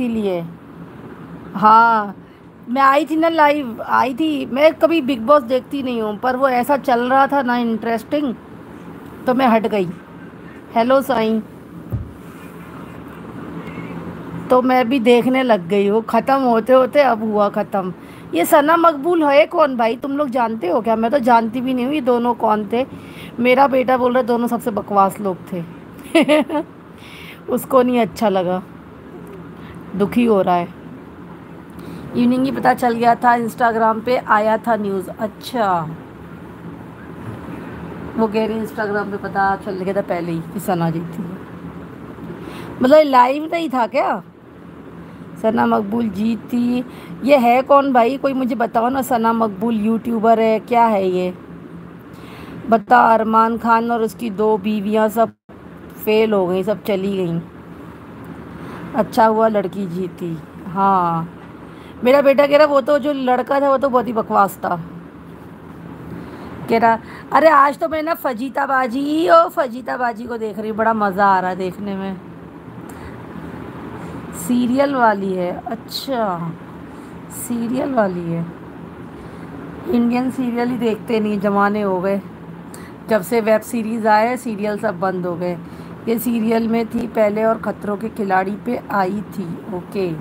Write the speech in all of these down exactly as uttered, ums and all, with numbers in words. इसीलिए। हाँ मैं आई थी ना लाइव, आई थी। मैं कभी बिग बॉस देखती नहीं हूँ, पर वो ऐसा चल रहा था ना इंटरेस्टिंग, तो मैं हट गई। हेलो साईं, तो मैं भी देखने लग गई। वो ख़त्म होते होते अब हुआ ख़त्म। ये सना मकबूल है कौन भाई, तुम लोग जानते हो क्या? मैं तो जानती भी नहीं हूँ ये दोनों कौन थे। मेरा बेटा बोल रहा दोनों सबसे बकवास लोग थे। उसको नहीं अच्छा लगा, दुखी हो रहा है। इवनिंग ही पता चल गया था, इंस्टाग्राम पे आया था न्यूज़। अच्छा, वो कह रही इंस्टाग्राम पे पता चल गया था पहले ही कि सना जीती है। मतलब लाइव नहीं था क्या? सना मकबूल जीती। ये है कौन भाई, कोई मुझे बताओ ना। सना मकबूल यूट्यूबर है क्या है ये बता। अरमान खान और उसकी दो बीवियां सब फेल हो गई, सब चली गई। अच्छा हुआ लड़की जीती। हाँ मेरा बेटा कह रहा वो तो जो लड़का था वो तो बहुत ही बकवास था। कह रहा अरे आज तो मैं ना फजीता बाजी और फजीता बाजी को देख रही, बड़ा मज़ा आ रहा देखने में। सीरियल वाली है? अच्छा सीरियल वाली है। इंडियन सीरियल ही देखते नहीं, जमाने हो गए जब से वेब सीरीज़ आए, सीरियल सब बंद हो गए। ये सीरियल में थी पहले और खतरों के खिलाड़ी पे आई थी। ओके,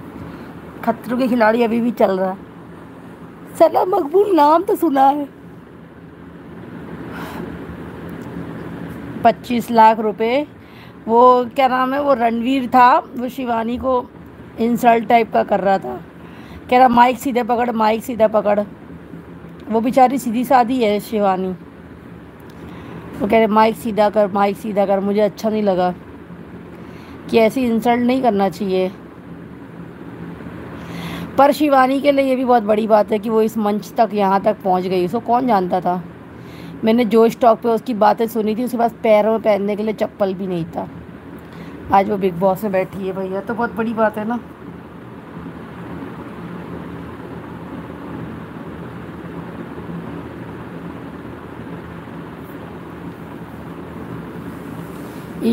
खतरों के खिलाड़ी अभी भी चल रहा है। सना मकबूल नाम तो सुना है। पच्चीस लाख रुपए, वो क्या नाम है, वो रणवीर था, वो शिवानी को इंसल्ट टाइप का कर रहा था। कह रहा माइक सीधे पकड़, माइक सीधा पकड़। वो बेचारी सीधी सादी है शिवानी, वो कह रहे माइक सीधा कर, माइक सीधा कर। मुझे अच्छा नहीं लगा कि ऐसी इंसल्ट नहीं करना चाहिए, पर शिवानी के लिए ये भी बहुत बड़ी बात है कि वो इस मंच तक, यहाँ तक पहुँच गई। उसको कौन जानता था? मैंने जो स्टॉक पे उसकी बातें सुनी थी, उसके पास पैरों में पहनने के लिए चप्पल भी नहीं था। आज वो बिग बॉस में बैठी है भैया, तो बहुत बड़ी बात है ना।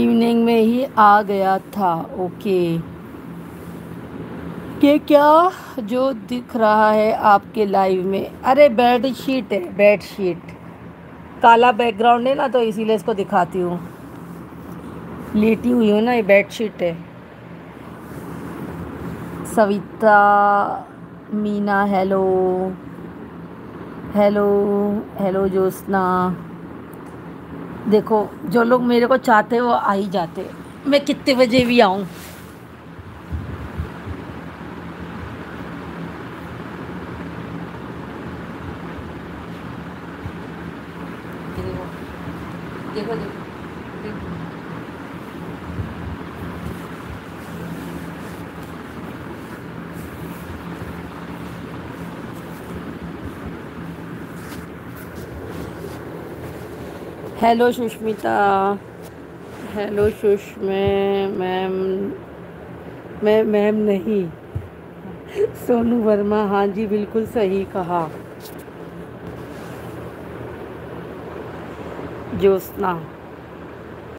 इवनिंग में ही आ गया था। ओके, ये क्या जो दिख रहा है आपके लाइव में? अरे बेड शीट है, बेड शीट। काला बैकग्राउंड है ना, तो इसीलिए इसको दिखाती हूँ। लेटी हुई हूँ ना, ये बेड शीट है। Savita Meena hello hello hello Jyotsna. देखो जो लोग मेरे को चाहते वो आ ही जाते, मैं कितने बजे भी आऊँ। देखो देखो, हेलो सुष्मिता, हेलो सुष्मे मैम, मैं मैम नहीं सोनू वर्मा। हाँ जी बिल्कुल सही कहा ज्योत्ना।